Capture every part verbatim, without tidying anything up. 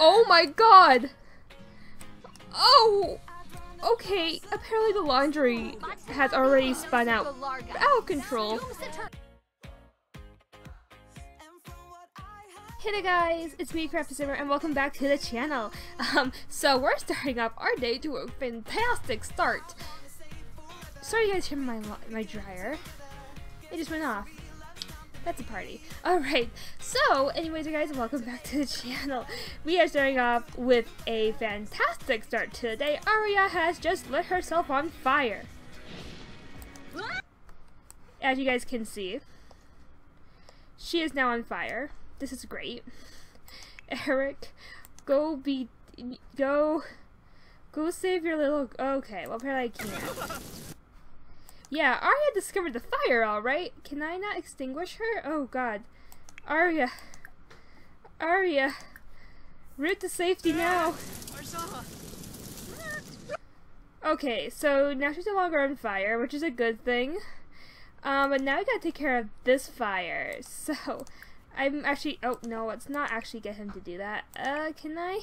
Oh my god! Oh! Okay, apparently the laundry has already spun out out of control. Hey there guys, it's me, Crafty Simmer, and welcome back to the channel. Um, so we're starting off our day to a fantastic start. Sorry you guys hear my, my dryer. It just went off. That's a party. Alright, so anyways you guys, welcome back to the channel. We are starting off with a fantastic start to the day. Aria has just lit herself on fire, as you guys can see. She is now on fire. This is great. Eric, go be, go, go save your little, okay, well apparently I can't. Yeah, Aria discovered the fire, alright. Can I not extinguish her? Oh god. Aria. Aria. Route to safety now. Okay, so now she's no longer on fire, which is a good thing. Um, but now we gotta take care of this fire, so I'm actually, oh no, let's not actually get him to do that. Uh, can I?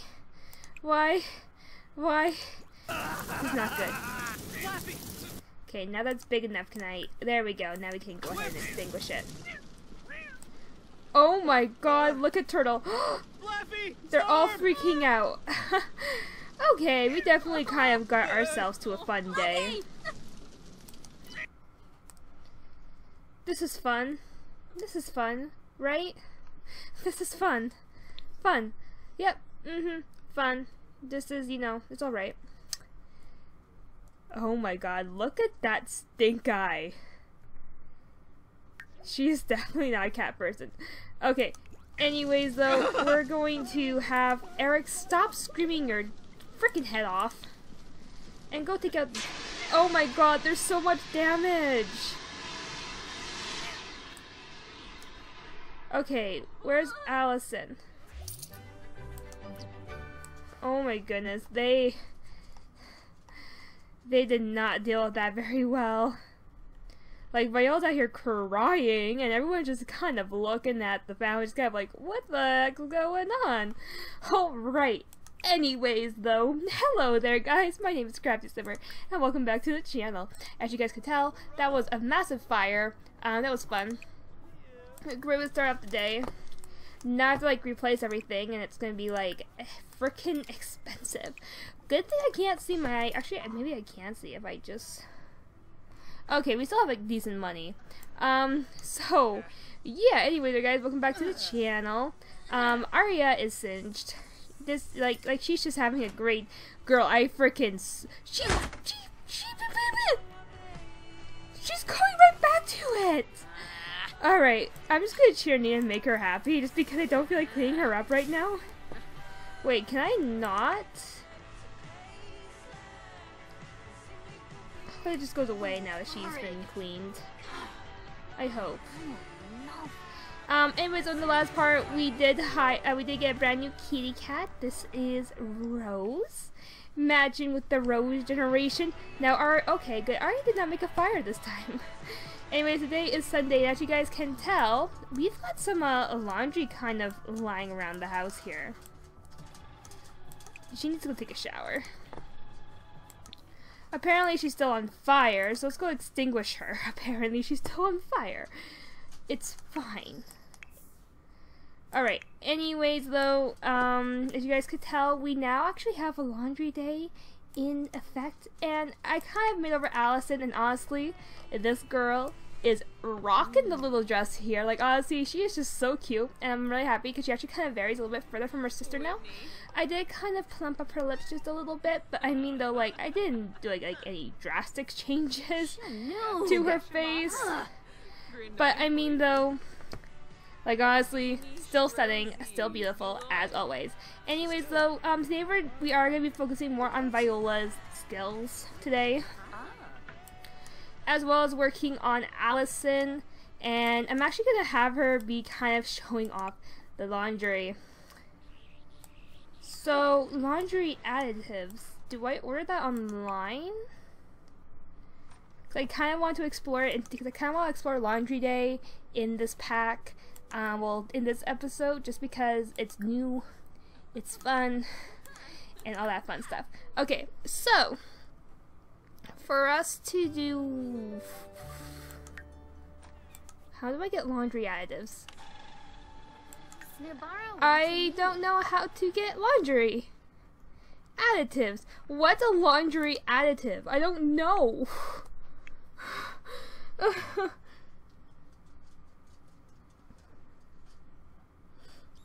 Why? Why? He's not good. Okay, now that's big enough, can I? There we go, now we can go ahead and extinguish it. Oh my god, look at Turtle. They're all freaking out. Okay, we definitely kind of got ourselves to a fun day. This is fun. This is fun, right? This is fun. Fun. Yep, mm-hmm, fun. This is, you know, it's alright. Oh my god, look at that stink eye. She's definitely not a cat person. Okay, anyways though, we're going to have Eric stop screaming your freaking head off. And go take out- oh my god, there's so much damage! Okay, where's Allison? Oh my goodness, they- They did not deal with that very well. Like, Viola's out here crying, and everyone's just kind of looking at the family, just kind of like, what the heck's going on? Alright. Anyways, though, hello there, guys. My name is Crafty Simmer, and welcome back to the channel. As you guys could tell, that was a massive fire. Um, that was fun. A great way to start off the day. Now I have to, like, replace everything, and it's gonna be, like, freaking expensive. Good thing I can't see my... Actually, maybe I can see if I just... Okay, we still have, like, decent money. Um, so... Yeah, anyway, guys, welcome back to the channel. Um, Aria is singed. This, like, like she's just having a great... Girl, I freaking... She... She... She... She's going right back to it! Alright, I'm just gonna cheer Nina and make her happy, just because I don't feel like cleaning her up right now. Wait, can I not... It just goes away now that she's been cleaned. I hope. Um. Anyways, on the last part, we did hi uh, we did get a brand new kitty cat. This is Rose. Imagine with the Rose generation. Now, our okay, good. Ari did not make a fire this time. Anyways, today is Sunday. As you guys can tell, we've got some uh, laundry kind of lying around the house here. She needs to go take a shower. Apparently she's still on fire, so let's go extinguish her. Apparently she's still on fire. It's fine. Alright, anyways though, um, as you guys could tell, we now actually have a laundry day in effect. And I kind of made over Allison, and honestly, this girl is rocking the little dress here. Like, honestly, she is just so cute, and I'm really happy because she actually kind of varies a little bit further from her sister now. I did kind of plump up her lips just a little bit, but I mean though, like, I didn't do like, like any drastic changes to her face. But I mean though, like honestly, still stunning, still beautiful as always. Anyways though, um, today we're, we are going to be focusing more on Viola's skills today, as well as working on Allison, and I'm actually going to have her be kind of showing off the laundry. So, laundry additives. Do I order that online? Because I kind of want to explore it, because I kind of want to explore Laundry Day in this pack, um, well, in this episode, just because it's new it's fun, and all that fun stuff. Okay, so for us to do, how do I get laundry additives? I don't know how to get laundry additives. What's a laundry additive? I don't know.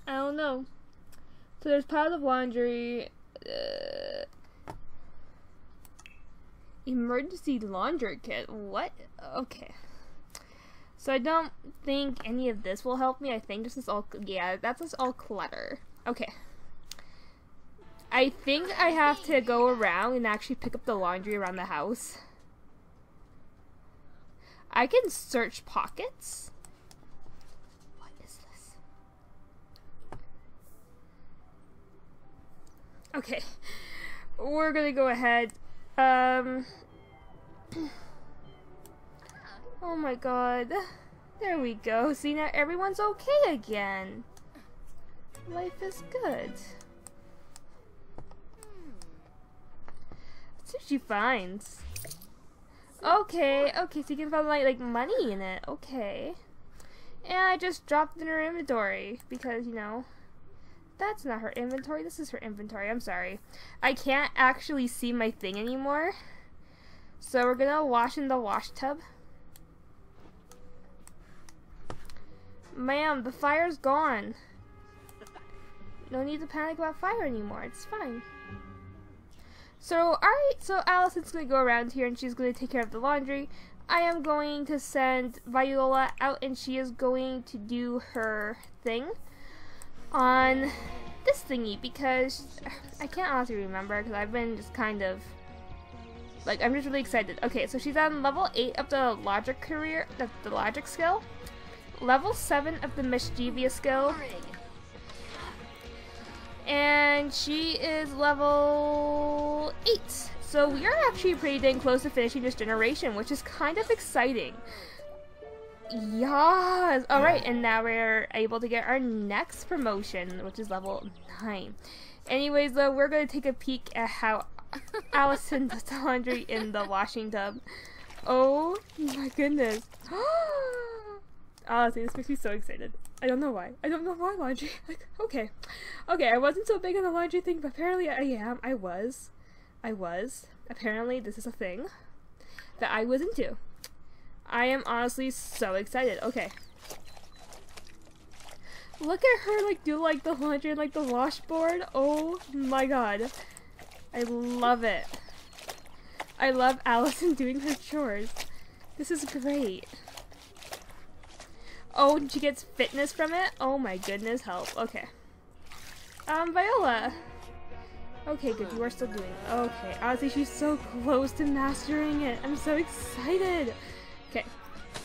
I don't know. So there's piles of laundry. Uh, emergency laundry kit. What? Okay. So I don't think any of this will help me. I think this is all. Yeah, that's just all clutter. Okay. I think I have to go around and actually pick up the laundry around the house. I can search pockets. What is this? Okay. We're gonna go ahead. Um. Oh my god. There we go. See, now everyone's okay again. Life is good. That's what she finds. Okay, okay, so you can find like, like money in it. Okay. And I just dropped in her inventory because, you know, that's not her inventory. This is her inventory. I'm sorry. I can't actually see my thing anymore. So we're gonna wash in the wash tub. Ma'am, the fire's gone. No need to panic about fire anymore. It's fine. So, alright, so Allison's going to go around here and she's going to take care of the laundry. I am going to send Viola out and she is going to do her thing on this thingy because I can't honestly remember because I've been just kind of, like, I'm just really excited. Okay, so she's on level eight of the logic career, the, the logic skill, level seven of the mischievous skill, and she is level eight. So we are actually pretty dang close to finishing this generation, which is kind of exciting. Yes! Alright, and now we're able to get our next promotion, which is level nine. Anyways, though, we're going to take a peek at how Allison does the laundry in the washing tub. Oh my goodness. Honestly, this makes me so excited. I don't know why. I don't know why laundry. Like, okay. Okay, I wasn't so big on the laundry thing, but apparently I am. I was. I was. Apparently this is a thing that I was into. I am honestly so excited. Okay. Look at her, like, do, like, the laundry and, like, the washboard. Oh my god. I love it. I love Allison doing her chores. This is great. Oh, and she gets fitness from it? Oh my goodness, help. Okay. Um, Viola. Okay, good. You are still doing it. Okay. Honestly, she's so close to mastering it. I'm so excited. Okay.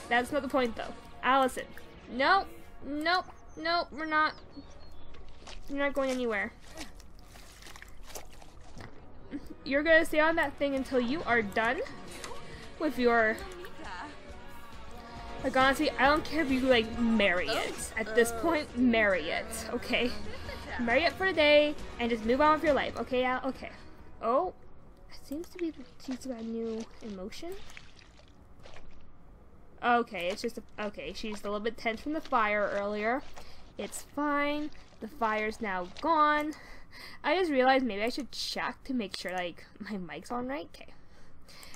That's not the point, though. Allison. Nope. Nope. Nope. We're not. You're not going anywhere. You're going to stay on that thing until you are done with your... Like, honestly, I don't care if you, like, marry it. At this point, marry it, okay? Marry it for the day, and just move on with your life, okay? Yeah, okay. Oh, it seems to be, she's got a new emotion. Okay, it's just, a, okay, she's a little bit tense from the fire earlier. It's fine. The fire's now gone. I just realized maybe I should check to make sure, like, my mic's on right. Okay.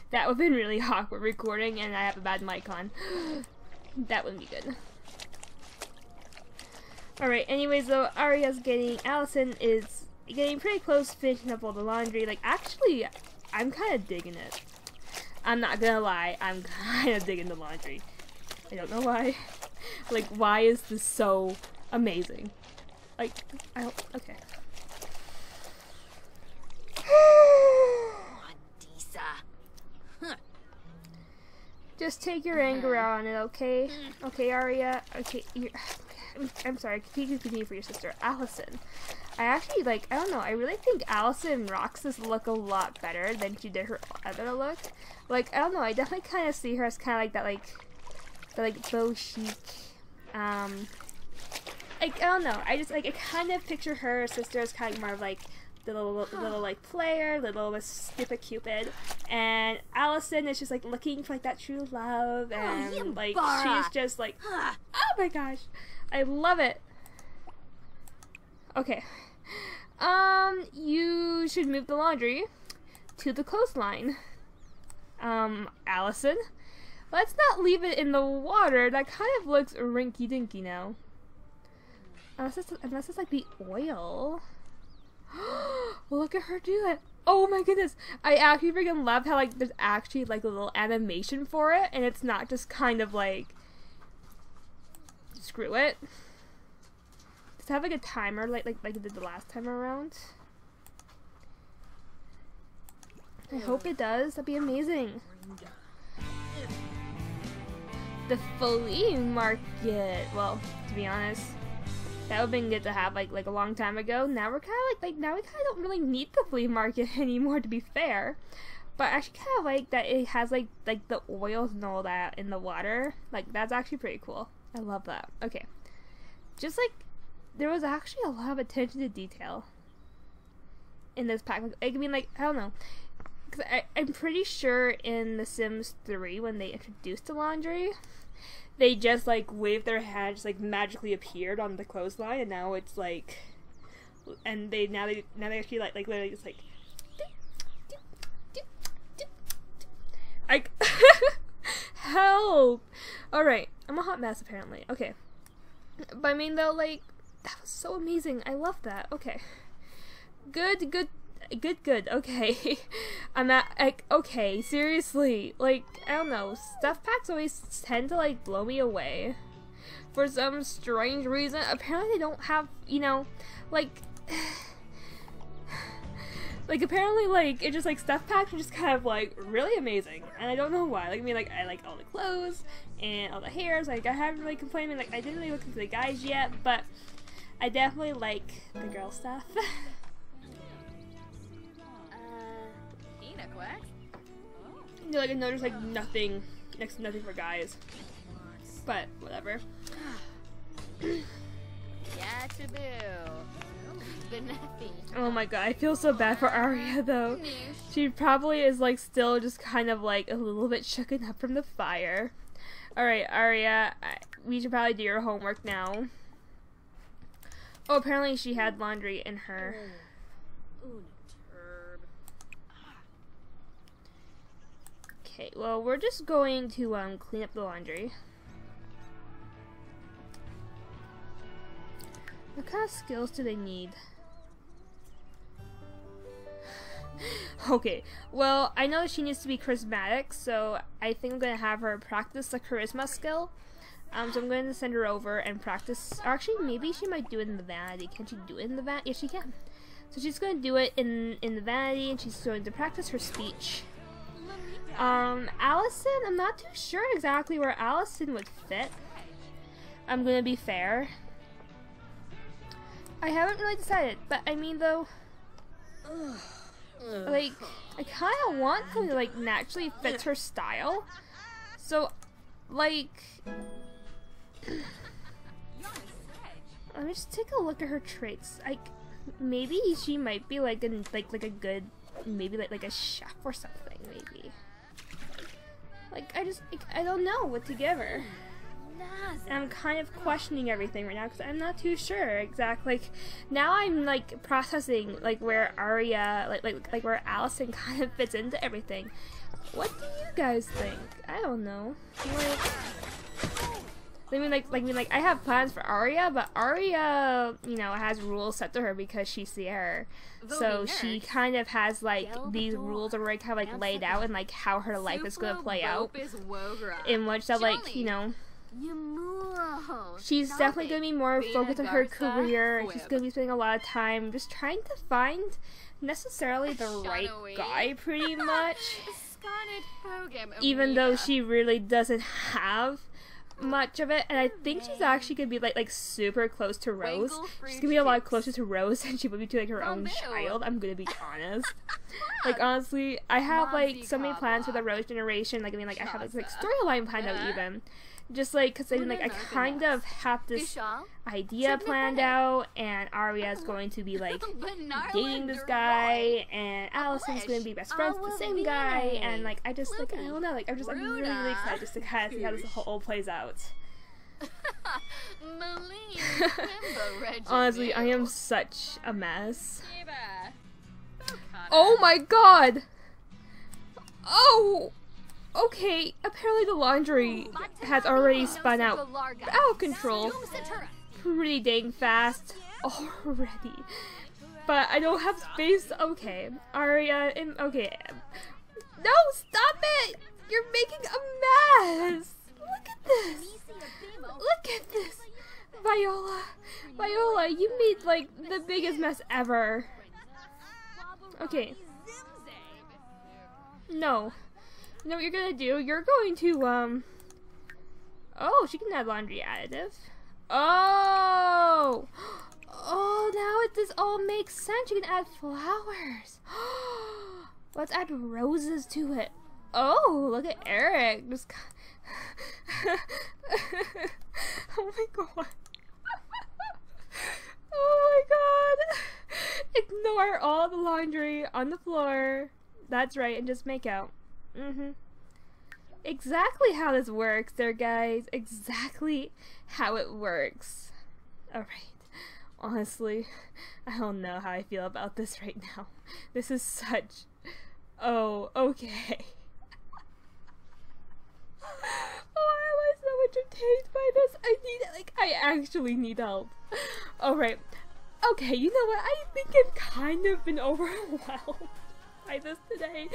That would have been really awkward recording, and I have a bad mic on. That wouldn't be good. Alright, anyways though, Aria's getting, Allison is getting pretty close to finishing up all the laundry. Like, actually, I'm kind of digging it. I'm not gonna lie, I'm kind of digging the laundry. I don't know why. Like, why is this so amazing? Like, I don't, okay. Just take your anger out on it, okay? Okay, Aria. Okay, you're, I'm, I'm sorry. Please continue for your sister, Allison. I actually like. I don't know. I really think Allison rocks this look a lot better than she did her other look. Like, I don't know. I definitely kind of see her as kind of like that, like, the like bow chic, um, like, I don't know. I just, like, I kind of picture her sister as kind of more of, like, the little, huh. little, like, player, little stupid Cupid. And Allison is just, like, looking for, like, that true love. And, oh, like, bara. she's just, like, huh. oh my gosh. I love it. Okay. Um, you should move the laundry to the coastline. Um, Allison, let's not leave it in the water. That kind of looks rinky-dinky now. Unless it's, unless it's like the oil. Look at her do it. Oh my goodness. I actually freaking love how like there's actually like a little animation for it. And it's not just kind of like, screw it. Does it have like a timer like, like, like it did the last time around? I hope it does. That'd be amazing. The flea market. Well, to be honest, that would have been good to have like like a long time ago. Now we're kind of like like now we kind of don't really need the flea market anymore. To be fair, but I actually kind of like that it has like like the oils and all that in the water. Like that's actually pretty cool. I love that. Okay, just like there was actually a lot of attention to detail in this pack. Like, I mean, like I don't know. Cause I, I'm pretty sure in The Sims three, when they introduced the laundry, they just like waved their hand, just like magically appeared on the clothesline, and now it's like, and they now they now they actually like like literally just like, doop, doop, doop, doop, doop. I help. All right, I'm a hot mess apparently. Okay, but I mean though, like that was so amazing. I love that. Okay, good, good. Good, good. Okay, I'm at like okay. Seriously, like I don't know. Stuff packs always tend to like blow me away for some strange reason. Apparently, they don't have you know, like, like apparently like it just like stuff packs are just kind of like really amazing, and I don't know why. Like I mean, like I like all the clothes and all the hairs. Like I haven't really complained. Like I didn't really look into the guys yet, but I definitely like the girl stuff. You know, like I noticed like nothing, next to nothing for guys, but whatever. Oh my god, I feel so bad for Aria though. She probably is like still just kind of like a little bit shooken up from the fire. All right, Aria, I, we should probably do your homework now. Oh, apparently she had laundry in her. Okay, well, we're just going to um, clean up the laundry. What kind of skills do they need? Okay, well, I know she needs to be charismatic, so I think I'm going to have her practice the charisma skill. Um, so I'm going to send her over and practice. Or actually, maybe she might do it in the vanity. Can she do it in the vanity? Yes, she can. So she's going to do it in, in the vanity, and she's going to practice her speech. Um, Allison, I'm not too sure exactly where Allison would fit. I'm gonna be fair. I haven't really decided, but I mean though, ugh, like, I kinda want something that like naturally fits her style. So, like, let me just take a look at her traits. Like, maybe she might be like a, like, like a good, maybe like, like a chef or something, maybe. Like, I just, like, I don't know what to give her. And I'm kind of questioning everything right now because I'm not too sure exactly. Like, now I'm, like, processing, like, where Aria, like, like, like, where Allison kind of fits into everything. What do you guys think? I don't know. Like, I mean, like, like, I mean, like, I have plans for Aria, but Aria, you know, has rules set to her because she's Sierra. So she kind of has, like, these rules are already kind of, like, laid out and, like, how her life is going to play out. In which that, like, you know, she's definitely going to be more focused on her career. She's going to be spending a lot of time just trying to find necessarily the right guy, pretty much. Even though she really doesn't have much of it, and I think she's actually gonna be like like super close to Rose. She's gonna be a lot closer to Rose than she would be to like her own child. I'm gonna be honest. Like honestly, I have like so many plans for the Rose generation. Like I mean, like I have like, like storyline planned out even, Just like, because I like I kind of have this idea planned out, and Arya's going to be like dating this guy, and Allison's going to be best friends with the same guy, and like I just like I don't know, like I'm just I'm really, really excited just to kind of see how this whole plays out. Honestly, I am such a mess. Oh my god! Oh! Okay, apparently the laundry has already spun out out of control pretty dang fast already. But I don't have space. Okay, Arya, okay. No, stop it! You're making a mess! Look at this! Look at this! Viola! Viola, you made like the biggest mess ever. Okay. No. You know what you're gonna do? You're going to, um... Oh, she can add laundry additive. Oh! Oh, now it does all make sense. You can add flowers. Let's add roses to it. Oh, look at Eric. Just... oh my god. Oh my god. Ignore all the laundry on the floor. That's right, and just make out. Mm-hmm. Exactly how this works there, guys. Exactly how it works. Alright. Honestly, I don't know how I feel about this right now. This is such... Oh, okay. Why am I so entertained by this? I need... Like, I actually need help. Alright. Okay, you know what? I think I've kind of been overwhelmed this today,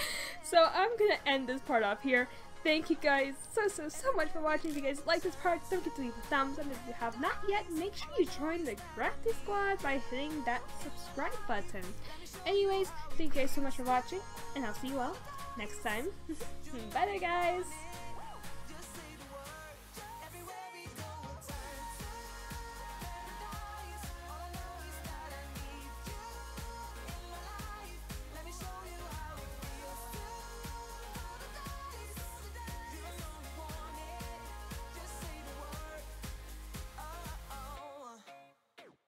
so I'm gonna end this part off here. Thank you guys so so so much for watching. If you guys like this part, don't forget to leave a thumbs up. If you have not yet, make sure you join the Crafty Squad by hitting that subscribe button. Anyways, thank you guys so much for watching, and I'll see you all next time. Bye there, guys.